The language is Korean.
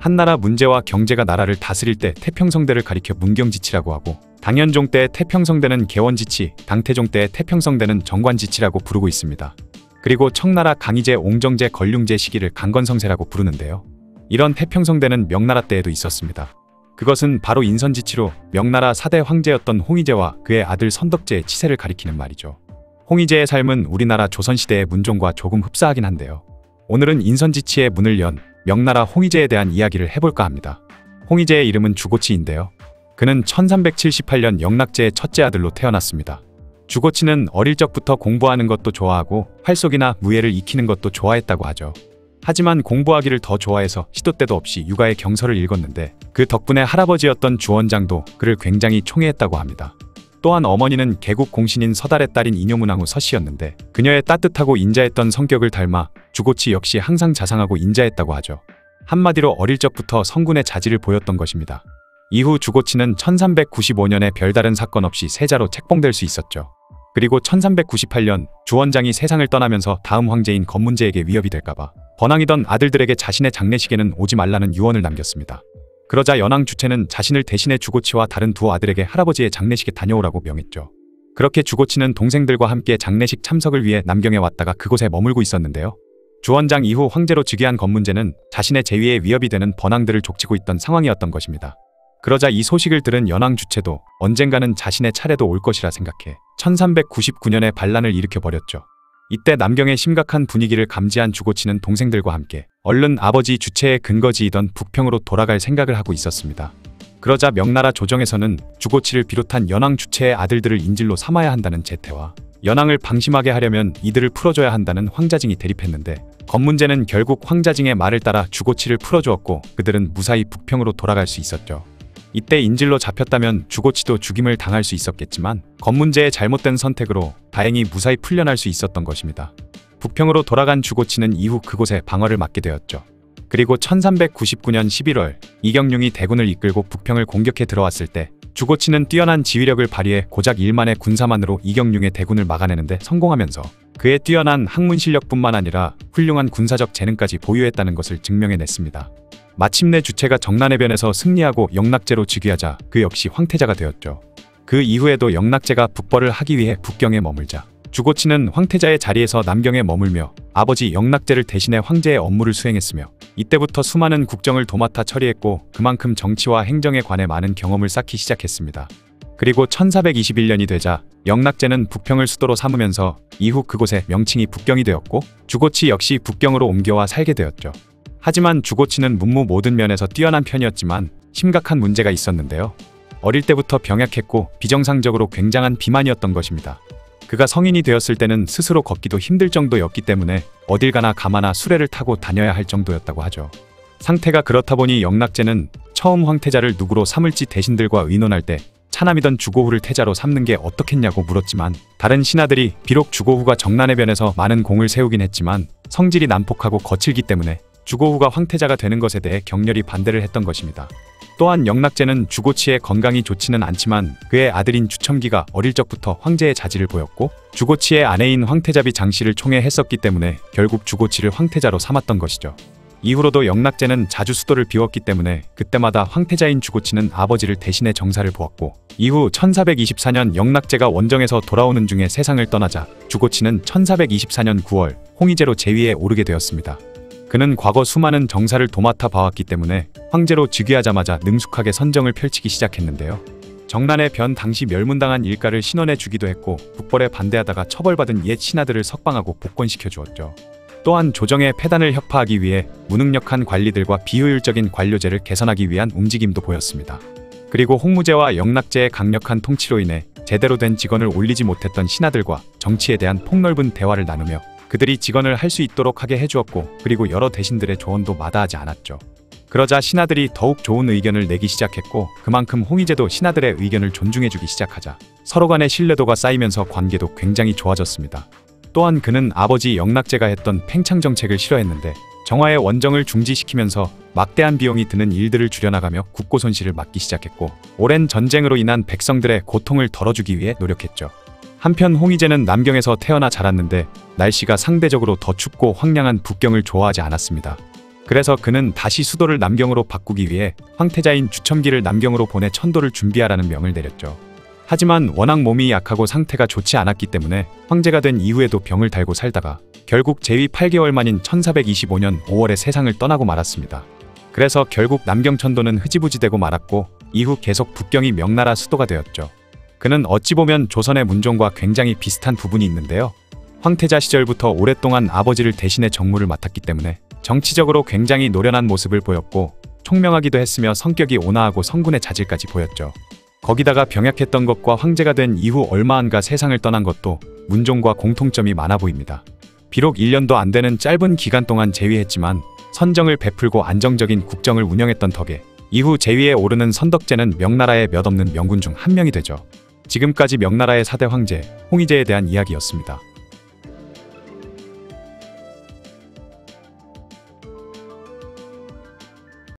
한나라 문제와 경제가 나라를 다스릴 때 태평성대를 가리켜 문경지치라고 하고, 당현종 때의 태평성대는 개원지치, 당태종 때의 태평성대는 정관지치라고 부르고 있습니다. 그리고 청나라 강희제, 옹정제, 건륭제 시기를 강건성세라고 부르는데요. 이런 태평성대는 명나라 때에도 있었습니다. 그것은 바로 인선지치로 명나라 4대 황제였던 홍의제와 그의 아들 선덕제의 치세를 가리키는 말이죠. 홍의제의 삶은 우리나라 조선시대의 문종과 조금 흡사하긴 한데요. 오늘은 인선지치의 문을 연 명나라 홍의제에 대한 이야기를 해볼까 합니다. 홍의제의 이름은 주고치인데요. 그는 1378년 영락제의 첫째 아들로 태어났습니다. 주고치는 어릴 적부터 공부하는 것도 좋아하고 활속이나 무예를 익히는 것도 좋아했다고 하죠. 하지만 공부하기를 더 좋아해서 시도 때도 없이 육아의 경서를 읽었는데, 그 덕분에 할아버지였던 주원장도 그를 굉장히 총애했다고 합니다. 또한 어머니는 개국 공신인 서달의 딸인 인효문황후 서씨였는데, 그녀의 따뜻하고 인자했던 성격을 닮아 주고치 역시 항상 자상하고 인자했다고 하죠. 한마디로 어릴 적부터 성군의 자질을 보였던 것입니다. 이후 주고치는 1395년에 별다른 사건 없이 세자로 책봉될 수 있었죠. 그리고 1398년 주원장이 세상을 떠나면서 다음 황제인 건문제에게 위협이 될까봐 번왕이던 아들들에게 자신의 장례식에는 오지 말라는 유언을 남겼습니다. 그러자 연왕 주체는 자신을 대신해 주고치와 다른 두 아들에게 할아버지의 장례식에 다녀오라고 명했죠. 그렇게 주고치는 동생들과 함께 장례식 참석을 위해 남경에 왔다가 그곳에 머물고 있었는데요. 주원장 이후 황제로 즉위한 건문제는 자신의 재위에 위협이 되는 번왕들을 족치고 있던 상황이었던 것입니다. 그러자 이 소식을 들은 연왕 주체도 언젠가는 자신의 차례도 올 것이라 생각해 1399년에 반란을 일으켜버렸죠. 이때 남경의 심각한 분위기를 감지한 주고치는 동생들과 함께 얼른 아버지 주체의 근거지이던 북평으로 돌아갈 생각을 하고 있었습니다. 그러자 명나라 조정에서는 주고치를 비롯한 연왕 주체의 아들들을 인질로 삼아야 한다는 제태와 연왕을 방심하게 하려면 이들을 풀어줘야 한다는 황자징이 대립했는데, 건문제는 결국 황자징의 말을 따라 주고치를 풀어주었고 그들은 무사히 북평으로 돌아갈 수 있었죠. 이때 인질로 잡혔다면 주고치도 죽임을 당할 수 있었겠지만 건문제의 잘못된 선택으로 다행히 무사히 풀려날 수 있었던 것입니다. 북평으로 돌아간 주고치는 이후 그곳에 방어를 맡게 되었죠. 그리고 1399년 11월 이경융이 대군을 이끌고 북평을 공격해 들어왔을 때 주고치는 뛰어난 지휘력을 발휘해 고작 1만의 군사만으로 이경융의 대군을 막아내는데 성공하면서 그의 뛰어난 학문 실력뿐만 아니라 훌륭한 군사적 재능까지 보유했다는 것을 증명해냈습니다. 마침내 주체가 정난해변에서 승리하고 영락제로 즉위하자 그 역시 황태자가 되었죠. 그 이후에도 영락제가 북벌을 하기 위해 북경에 머물자 주고치는 황태자의 자리에서 남경에 머물며 아버지 영락제를 대신해 황제의 업무를 수행했으며, 이때부터 수많은 국정을 도맡아 처리했고 그만큼 정치와 행정에 관해 많은 경험을 쌓기 시작했습니다. 그리고 1421년이 되자 영락제는 북평을 수도로 삼으면서 이후 그곳의 명칭이 북경이 되었고 주고치 역시 북경으로 옮겨와 살게 되었죠. 하지만 주고치는 문무 모든 면에서 뛰어난 편이었지만 심각한 문제가 있었는데요. 어릴 때부터 병약했고 비정상적으로 굉장한 비만이었던 것입니다. 그가 성인이 되었을 때는 스스로 걷기도 힘들 정도였기 때문에 어딜 가나 가마나 수레를 타고 다녀야 할 정도였다고 하죠. 상태가 그렇다 보니 영락제는 처음 황태자를 누구로 삼을지 대신들과 의논할 때 차남이던 주고후를 태자로 삼는 게 어떻겠냐고 물었지만, 다른 신하들이 비록 주고후가 정난해변에서 많은 공을 세우긴 했지만 성질이 난폭하고 거칠기 때문에 주고후가 황태자가 되는 것에 대해 격렬히 반대를 했던 것입니다. 또한 영락제는 주고치의 건강이 좋지는 않지만 그의 아들인 주첨기가 어릴 적부터 황제의 자질을 보였고 주고치의 아내인 황태자비 장씨를 총애했었기 때문에 결국 주고치를 황태자로 삼았던 것이죠. 이후로도 영락제는 자주 수도를 비웠기 때문에 그때마다 황태자인 주고치는 아버지를 대신해 정사를 보았고, 이후 1424년 영락제가 원정에서 돌아오는 중에 세상을 떠나자 주고치는 1424년 9월 홍의제로 재위에 오르게 되었습니다. 그는 과거 수많은 정사를 도맡아 봐왔기 때문에 황제로 즉위하자마자 능숙하게 선정을 펼치기 시작했는데요. 정난의 변 당시 멸문당한 일가를 신원해주기도 했고 북벌에 반대하다가 처벌받은 옛 신하들을 석방하고 복권시켜주었죠. 또한 조정의 폐단을 혁파하기 위해 무능력한 관리들과 비효율적인 관료제를 개선하기 위한 움직임도 보였습니다. 그리고 홍무제와 영락제의 강력한 통치로 인해 제대로 된 직언을 올리지 못했던 신하들과 정치에 대한 폭넓은 대화를 나누며 그들이 직언을 할 수 있도록 하게 해주었고, 그리고 여러 대신들의 조언도 마다하지 않았죠. 그러자 신하들이 더욱 좋은 의견을 내기 시작했고 그만큼 홍의제도 신하들의 의견을 존중해주기 시작하자 서로 간의 신뢰도가 쌓이면서 관계도 굉장히 좋아졌습니다. 또한 그는 아버지 영락제가 했던 팽창 정책을 싫어했는데 정화의 원정을 중지시키면서 막대한 비용이 드는 일들을 줄여나가며 국고 손실을 막기 시작했고 오랜 전쟁으로 인한 백성들의 고통을 덜어주기 위해 노력했죠. 한편 홍의제는 남경에서 태어나 자랐는데 날씨가 상대적으로 더 춥고 황량한 북경을 좋아하지 않았습니다. 그래서 그는 다시 수도를 남경으로 바꾸기 위해 황태자인 주첨기를 남경으로 보내 천도를 준비하라는 명을 내렸죠. 하지만 워낙 몸이 약하고 상태가 좋지 않았기 때문에 황제가 된 이후에도 병을 달고 살다가 결국 재위 8개월 만인 1425년 5월에 세상을 떠나고 말았습니다. 그래서 결국 남경 천도는 흐지부지되고 말았고 이후 계속 북경이 명나라 수도가 되었죠. 그는 어찌 보면 조선의 문종과 굉장히 비슷한 부분이 있는데요. 황태자 시절부터 오랫동안 아버지를 대신해 정무를 맡았기 때문에 정치적으로 굉장히 노련한 모습을 보였고 총명하기도 했으며 성격이 온화하고 성군의 자질까지 보였죠. 거기다가 병약했던 것과 황제가 된 이후 얼마 안가 세상을 떠난 것도 문종과 공통점이 많아 보입니다. 비록 1년도 안 되는 짧은 기간 동안 재위했지만 선정을 베풀고 안정적인 국정을 운영했던 덕에 이후 재위에 오르는 선덕제는 명나라의 몇 없는 명군 중 한 명이 되죠. 지금까지 명나라의 4대 황제, 홍희제에 대한 이야기였습니다.